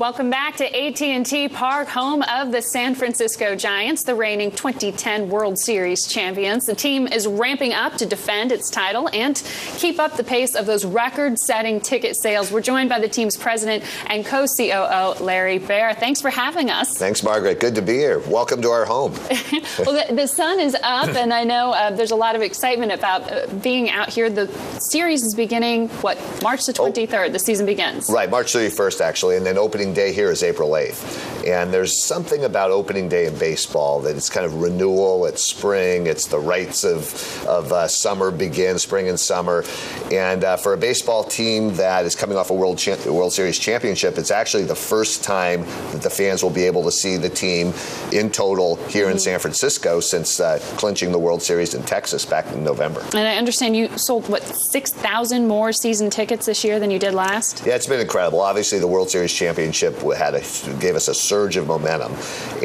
Welcome back to AT&T Park, home of the San Francisco Giants, the reigning 2010 World Series champions. The team is ramping up to defend its title and keep up the pace of those record-setting ticket sales. We're joined by the team's president and co-COO, Larry Baer. Thanks for having us. Thanks, Margaret. Good to be here. Welcome to our home. Well, the sun is up, and I know there's a lot of excitement about being out here. The series is beginning, what, March the 23rd? The season begins. Right, March 31st, actually, and then opening day here is April 8th, and there's something about opening day in baseball that it's kind of renewal, it's spring, it's the rites of summer begin, spring and summer, and for a baseball team that is coming off a World Series championship, it's actually the first time that the fans will be able to see the team in total here in San Francisco since clinching the World Series in Texas back in November. And I understand you sold, what, 6,000 more season tickets this year than you did last? Yeah, it's been incredible. Obviously, the World Series championship gave us a surge of momentum,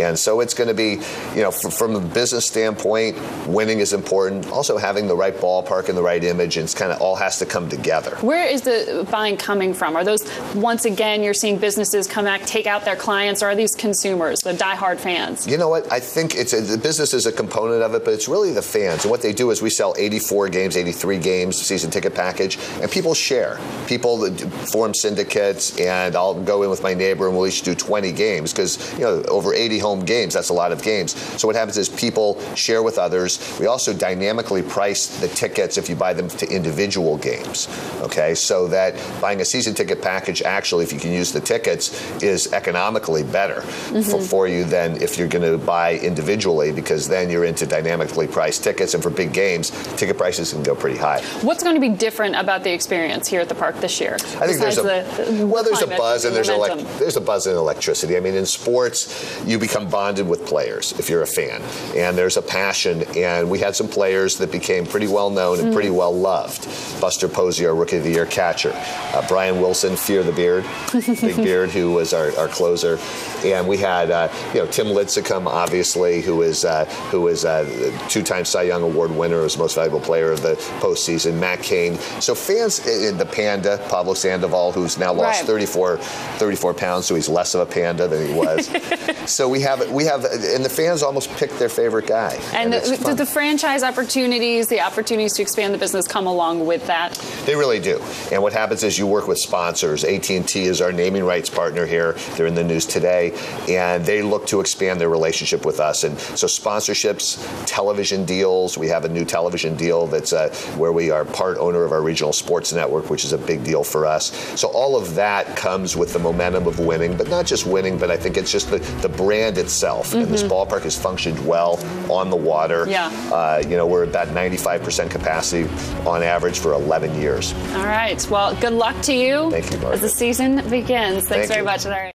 and so it's going to be, you know, from a business standpoint, winning is important. Also, having the right ballpark and the right image, and it's kind of all has to come together. Where is the buying coming from? Are those, once again, you're seeing businesses come back, take out their clients, or are these consumers, the diehard fans? You know what? I think the business is a component of it, but it's really the fans. And what they do is we sell 84 games, 83 games, season ticket package, and people share. People form syndicates, and I'll go in with my neighbor and we'll each do 20 games because, you know, over 80 home games, that's a lot of games. So what happens is people share with others. We also dynamically price the tickets if you buy them to individual games, okay? So that buying a season ticket package, actually, if you can use the tickets, is economically better for you than if you're going to buy individually, because then you're into dynamically priced tickets, and for big games, ticket prices can go pretty high. What's going to be different about the experience here at the park this year? I think there's a buzz and there's a buzz in electricity. I mean, in sports, you become bonded with players if you're a fan, and there's a passion, and we had some players that became pretty well known and pretty well loved. Buster Posey, our Rookie of the Year catcher, Brian Wilson, Fear the Beard, Big Beard, who was our closer, and we had Tim Lincecum, obviously, who is the two-time Cy Young Award winner, was most valuable player of the postseason, Matt Cain. So fans, the Panda, Pablo Sandoval, who's now lost 34 pounds, so he's less of a panda than he was. So we have, and the fans almost pick their favorite guy. And the franchise opportunities, the opportunities to expand the business come along with that? They really do. And what happens is you work with sponsors. AT&T is our naming rights partner here. They're in the news today, and they look to expand their relationship with us. And so sponsorships, television deals. We have a new television deal that's where we are part owner of our regional sports network, which is a big deal for us. So all of that comes with the momentum of winning, but not just winning, but I think it's just the brand itself. And this ballpark has functioned well on the water. Yeah. We're about 95% capacity on average for 11 years. All right. Well, good luck to you. Thank you, Margaret, as the season begins. Thanks very much, Larry.